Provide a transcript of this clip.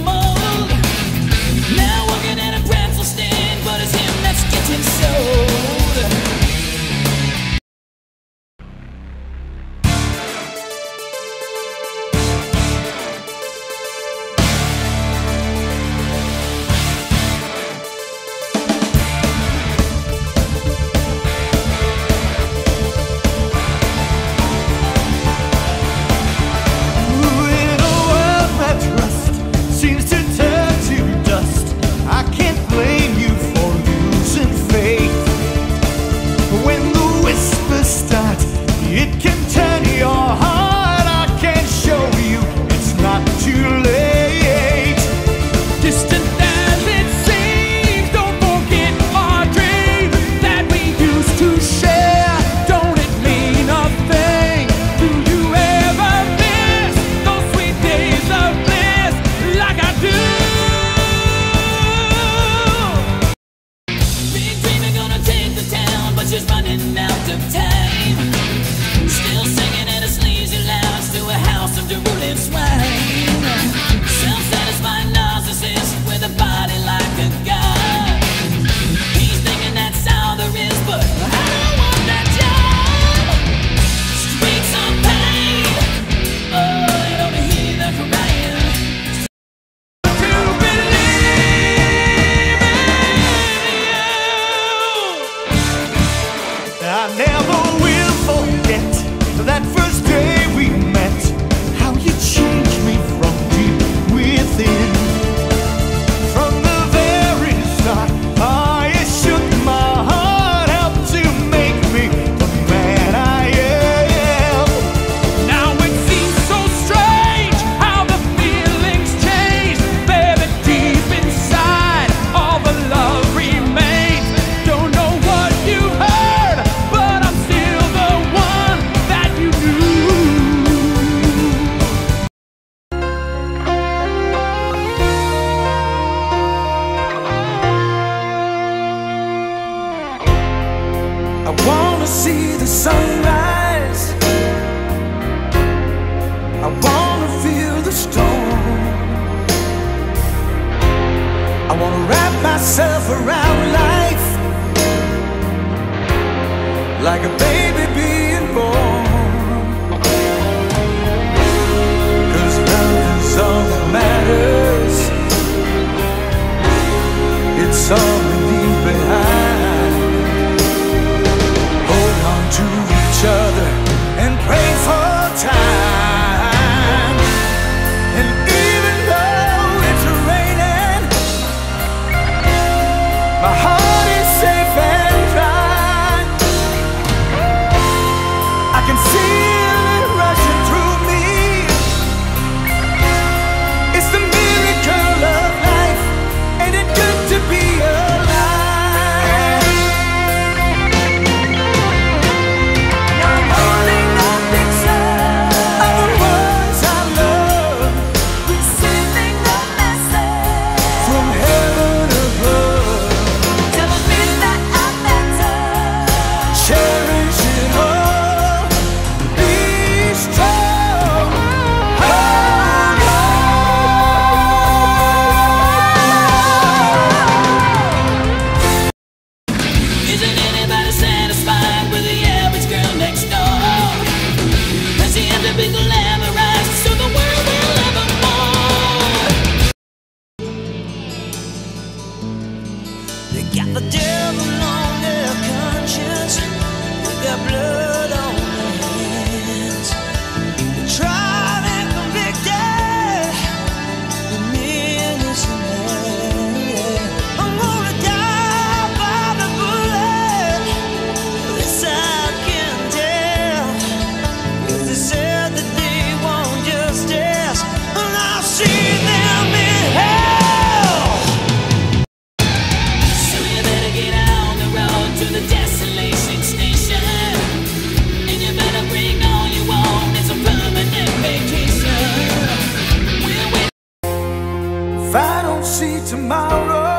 mold. Now working at a pretzel stand, but it's him that's getting sold. Like a baby being born, 'cause love is all that matters. It's all we leave behind. Hold on to each other and pray for time. And even though it's raining, my heart is safe and dry. I can feel it rushing through me. It's the miracle of life, ain't it good to be alive? Now I'm holding a picture of the ones I love, receiving a message from heaven above. Never knew that I mattered. Cherish it all. See tomorrow.